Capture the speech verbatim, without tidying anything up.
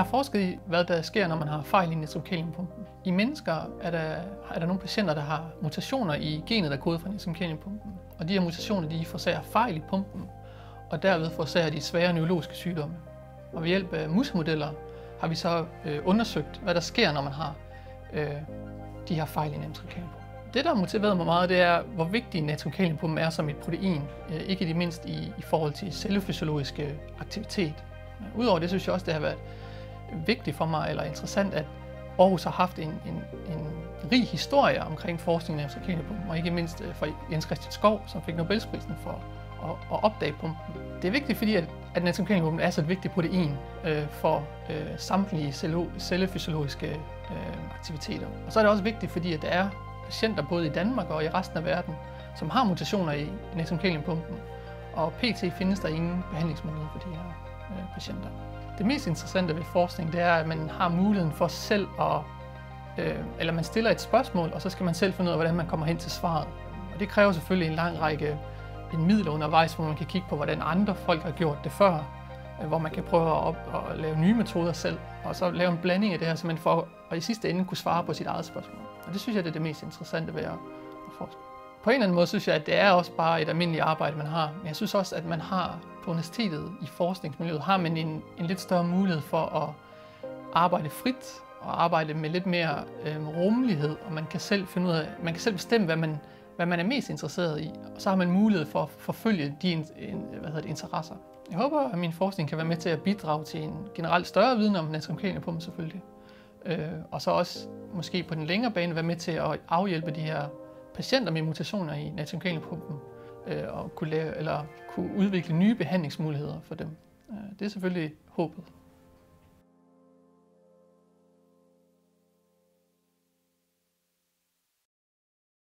Jeg har forsket i, hvad der sker, når man har fejl i natrium-kalium-pumpen. I mennesker er der, er der nogle patienter, der har mutationer i genet, der koder fra natrium-kalium-pumpen. Og de her mutationer, de forårsager fejl i pumpen, og derved forårsager de svære neurologiske sygdomme. Og ved hjælp af musemodeller har vi så øh, undersøgt, hvad der sker, når man har øh, de her fejl i natrium-kalium-pumpen. Det, der motiverede mig meget, det er, hvor vigtig natrium-kalium-pumpen er som et protein, øh, ikke det mindst i, i forhold til cellefysiologiske aktivitet. Udover det, synes jeg også, det har været vigtigt for mig, eller interessant, at Aarhus har haft en, en, en rig historie omkring forskningen af natrium-kalium-pumpen, og ikke mindst fra Jens Christian Skov, som fik Nobelsprisen for at, at opdage pumpen. Det er vigtigt, fordi at, at natrium-kalium-pumpen er så et vigtigt protein øh, for øh, samtlige cellefysiologiske øh, aktiviteter. Og så er det også vigtigt, fordi at der er patienter både i Danmark og i resten af verden, som har mutationer i natrium-kalium-pumpen, og pt. Findes der ingen behandlingsmulighed for de her øh, patienter. Det mest interessante ved forskning, det er, at man har muligheden for selv at, øh, eller man stiller et spørgsmål, og så skal man selv finde ud af, hvordan man kommer hen til svaret. Og det kræver selvfølgelig en lang række en midler undervejs, hvor man kan kigge på, hvordan andre folk har gjort det før, øh, hvor man kan prøve at, op, at lave nye metoder selv, og så lave en blanding af det her, så man får, og i sidste ende kunne svare på sit eget spørgsmål. Og det synes jeg, det er det mest interessante ved at, at forske. På en eller anden måde synes jeg, at det er også bare et almindeligt arbejde, man har. Men jeg synes også, at man har på universitetet i forskningsmiljøet, har man en, en lidt større mulighed for at arbejde frit og arbejde med lidt mere øh, rummelighed, og man kan selv finde ud af, man kan selv bestemme, hvad man, hvad man er mest interesseret i, og så har man mulighed for at forfølge de in, in, hvad hedder det, interesser. Jeg håber, at min forskning kan være med til at bidrage til en generelt større viden om natrium-kalium-pumpen selvfølgelig, øh, og så også måske på den længere bane være med til at afhjælpe de her patienter med mutationer i natrium-kalium-pumpen øh, og kunne, lave, eller kunne udvikle nye behandlingsmuligheder for dem. Det er selvfølgelig håbet.